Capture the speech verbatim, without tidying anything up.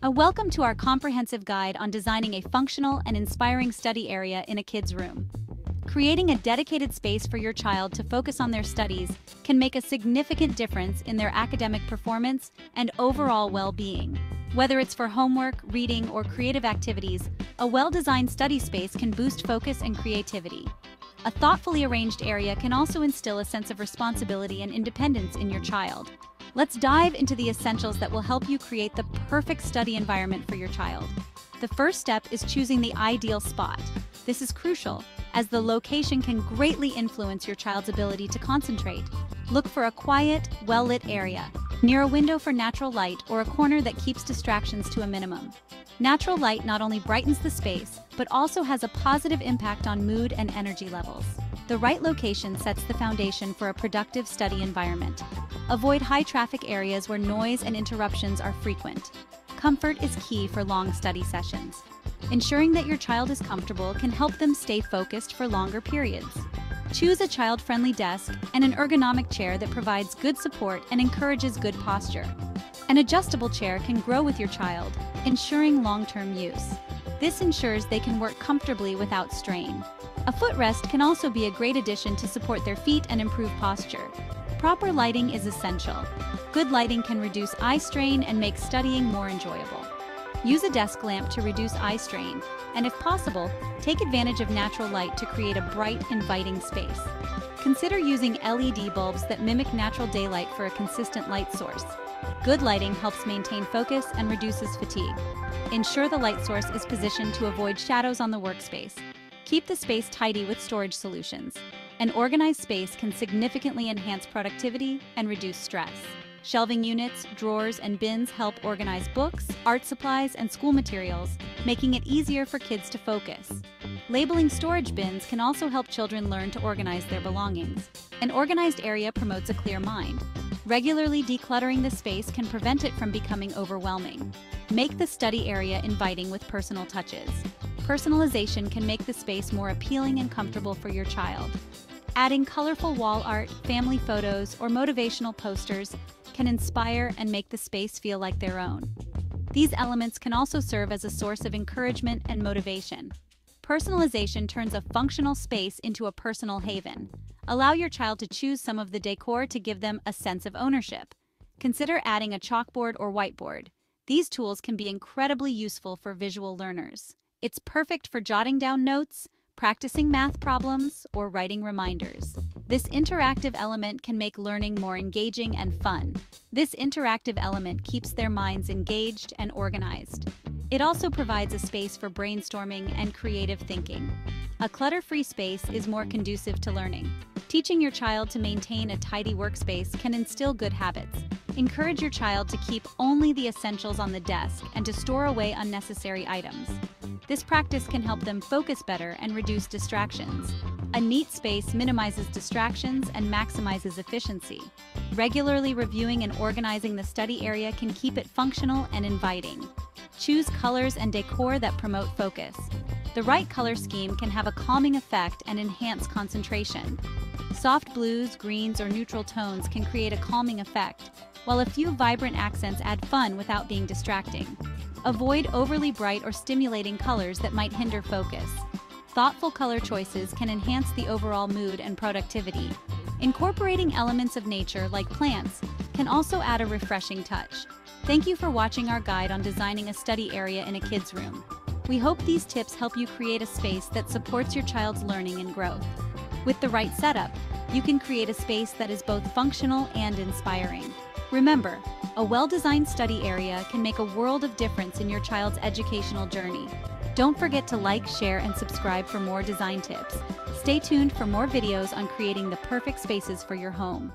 A welcome to our comprehensive guide on designing a functional and inspiring study area in a kid's room. Creating a dedicated space for your child to focus on their studies can make a significant difference in their academic performance and overall well-being. Whether it's for homework, reading, or creative activities, a well-designed study space can boost focus and creativity. A thoughtfully arranged area can also instill a sense of responsibility and independence in your child. Let's dive into the essentials that will help you create the perfect study environment for your child. The first step is choosing the ideal spot. This is crucial, as the location can greatly influence your child's ability to concentrate. Look for a quiet, well-lit area, near a window for natural light or a corner that keeps distractions to a minimum. Natural light not only brightens the space, but also has a positive impact on mood and energy levels. The right location sets the foundation for a productive study environment. Avoid high-traffic areas where noise and interruptions are frequent. Comfort is key for long study sessions. Ensuring that your child is comfortable can help them stay focused for longer periods. Choose a child-friendly desk and an ergonomic chair that provides good support and encourages good posture. An adjustable chair can grow with your child, ensuring long-term use. This ensures they can work comfortably without strain. A footrest can also be a great addition to support their feet and improve posture. Proper lighting is essential. Good lighting can reduce eye strain and make studying more enjoyable. Use a desk lamp to reduce eye strain, and if possible, take advantage of natural light to create a bright, inviting space. Consider using L E D bulbs that mimic natural daylight for a consistent light source. Good lighting helps maintain focus and reduces fatigue. Ensure the light source is positioned to avoid shadows on the workspace. Keep the space tidy with storage solutions. An organized space can significantly enhance productivity and reduce stress. Shelving units, drawers, and bins help organize books, art supplies, and school materials, making it easier for kids to focus. Labeling storage bins can also help children learn to organize their belongings. An organized area promotes a clear mind. Regularly decluttering the space can prevent it from becoming overwhelming. Make the study area inviting with personal touches. Personalization can make the space more appealing and comfortable for your child. Adding colorful wall art, family photos, or motivational posters can inspire and make the space feel like their own. These elements can also serve as a source of encouragement and motivation. Personalization turns a functional space into a personal haven. Allow your child to choose some of the decor to give them a sense of ownership. Consider adding a chalkboard or whiteboard. These tools can be incredibly useful for visual learners. It's perfect for jotting down notes, practicing math problems, or writing reminders. This interactive element can make learning more engaging and fun. This interactive element keeps their minds engaged and organized. It also provides a space for brainstorming and creative thinking. A clutter-free space is more conducive to learning. Teaching your child to maintain a tidy workspace can instill good habits. Encourage your child to keep only the essentials on the desk and to store away unnecessary items. This practice can help them focus better and reduce distractions. A neat space minimizes distractions and maximizes efficiency. Regularly reviewing and organizing the study area can keep it functional and inviting. Choose colors and decor that promote focus. The right color scheme can have a calming effect and enhance concentration. Soft blues, greens, or neutral tones can create a calming effect, while a few vibrant accents add fun without being distracting. Avoid overly bright or stimulating colors that might hinder focus. Thoughtful color choices can enhance the overall mood and productivity. Incorporating elements of nature, like plants, can also add a refreshing touch. Thank you for watching our guide on designing a study area in a kid's room. We hope these tips help you create a space that supports your child's learning and growth. With the right setup, you can create a space that is both functional and inspiring. Remember, a well-designed study area can make a world of difference in your child's educational journey. Don't forget to like, share, and subscribe for more design tips. Stay tuned for more videos on creating the perfect spaces for your home.